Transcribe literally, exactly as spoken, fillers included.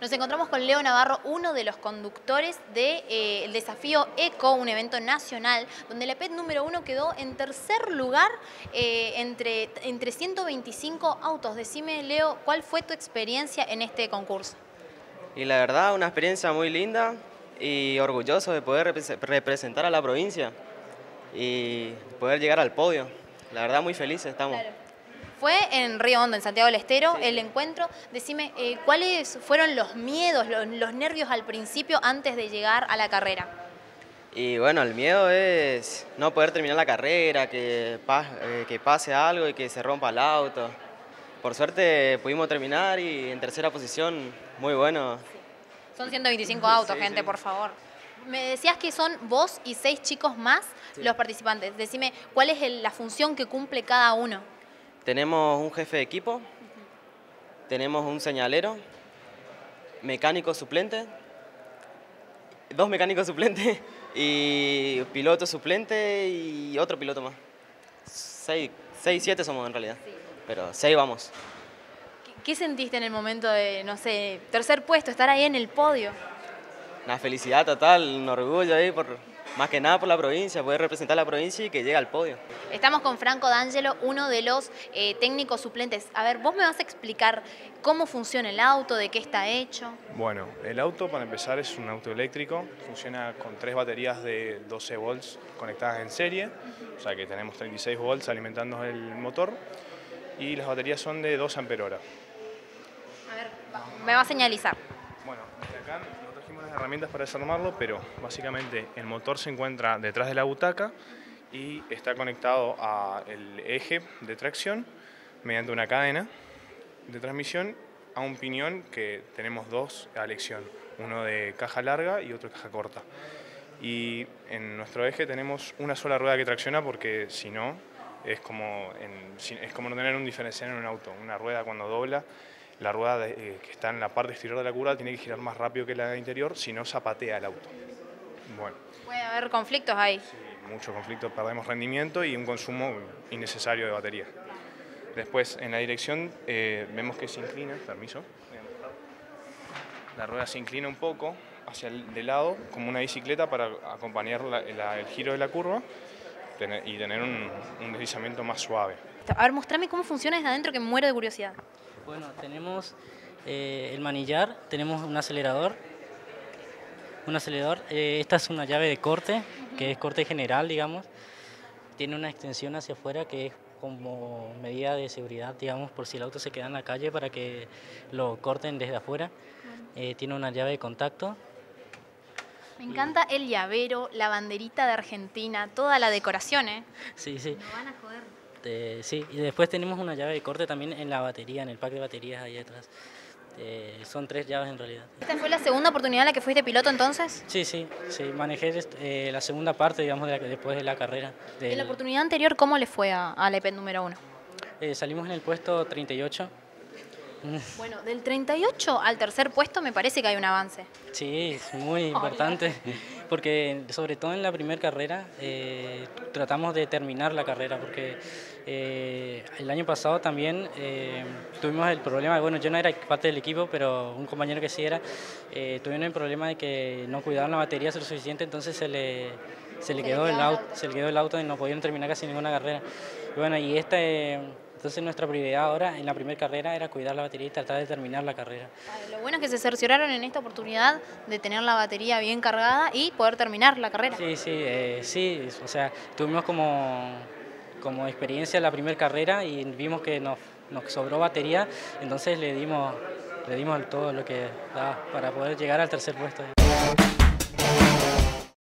Nos encontramos con Leo Navarro, uno de los conductores del de, eh, Desafío Eco, un evento nacional, donde el E P E T número uno quedó en tercer lugar eh, entre, entre ciento veinticinco autos. Decime, Leo, ¿cuál fue tu experiencia en este concurso? Y la verdad, una experiencia muy linda y orgulloso de poder rep- representar a la provincia y poder llegar al podio. La verdad, muy felices estamos. Claro. Fue en Río Hondo, en Santiago del Estero, sí. El encuentro. Decime, eh, ¿cuáles fueron los miedos, los, los nervios al principio antes de llegar a la carrera? Y bueno, el miedo es no poder terminar la carrera, que, eh, que pase algo y que se rompa el auto. Por suerte pudimos terminar y en tercera posición, muy bueno. Sí. Son ciento veinticinco autos, sí, gente, sí. Por favor. Me decías que son vos y seis chicos más, sí, los participantes. Decime, ¿cuál es el, la función que cumple cada uno? Tenemos un jefe de equipo, uh-huh. Tenemos un señalero, mecánico suplente, dos mecánicos suplentes y piloto suplente y otro piloto más. Seis, seis siete somos en realidad, sí. Pero seis vamos. ¿Qué, ¿Qué sentiste en el momento de, no sé, tercer puesto, estar ahí en el podio? Una felicidad total, un orgullo ahí por... Más que nada por la provincia, poder representar a la provincia y que llegue al podio. Estamos con Franco D'Angelo, uno de los eh, técnicos suplentes. A ver, vos me vas a explicar cómo funciona el auto, de qué está hecho. Bueno, el auto para empezar es un auto eléctrico, funciona con tres baterías de doce volts conectadas en serie, uh-huh. O sea que tenemos treinta y seis volts alimentando el motor y las baterías son de dos amperes hora. A ver, me va a señalizar. Bueno, desde acá no trajimos las herramientas para desarmarlo, pero básicamente el motor se encuentra detrás de la butaca y está conectado al eje de tracción mediante una cadena de transmisión a un piñón que tenemos dos a elección, uno de caja larga y otro de caja corta. Y en nuestro eje tenemos una sola rueda que tracciona porque si no es como, en, es como no tener un diferencial en un auto, una rueda cuando dobla. La rueda de, eh, que está en la parte exterior de la curva tiene que girar más rápido que la interior, si no zapatea el auto. Bueno. Puede haber conflictos ahí. Sí, muchos conflictos, perdemos rendimiento y un consumo innecesario de batería. Después, en la dirección, eh, vemos que se inclina, permiso. La rueda se inclina un poco hacia el de lado, como una bicicleta para acompañar la, la, el giro de la curva y tener un, un deslizamiento más suave. A ver, mostrame cómo funciona desde adentro que me muero de curiosidad. Bueno, tenemos eh, el manillar, tenemos un acelerador, un acelerador. Eh, esta es una llave de corte, que es corte general, digamos. Tiene una extensión hacia afuera que es como medida de seguridad, digamos, por si el auto se queda en la calle para que lo corten desde afuera. Eh, tiene una llave de contacto. Me encanta el llavero, la banderita de Argentina, toda la decoración, ¿eh? Sí, sí. No van a joder. Eh, sí, y después tenemos una llave de corte también en la batería, en el pack de baterías ahí atrás. Eh, son tres llaves en realidad. ¿Esta fue la segunda oportunidad en la que fuiste piloto entonces? Sí, sí, sí manejé eh, la segunda parte, digamos, de la, después de la carrera. Del... ¿En la oportunidad anterior cómo le fue a, a la E P E T número uno? Eh, salimos en el puesto treinta y ocho. Bueno, del treinta y ocho al tercer puesto me parece que hay un avance. Sí, es muy importante, porque sobre todo en la primera carrera eh, tratamos de terminar la carrera, porque eh, el año pasado también eh, tuvimos el problema, bueno, yo no era parte del equipo, pero un compañero que sí era, eh, tuvieron el problema de que no cuidaron la batería lo suficiente, entonces se le... Se le, quedó el auto, se le quedó el auto y no pudieron terminar casi ninguna carrera. Y bueno, y esta, entonces nuestra prioridad ahora en la primera carrera era cuidar la batería y tratar de terminar la carrera. Lo bueno es que se cercioraron en esta oportunidad de tener la batería bien cargada y poder terminar la carrera. Sí, sí, eh, sí, o sea, tuvimos como, como experiencia la primera carrera y vimos que nos, nos sobró batería, entonces le dimos, le dimos todo lo que daba para poder llegar al tercer puesto.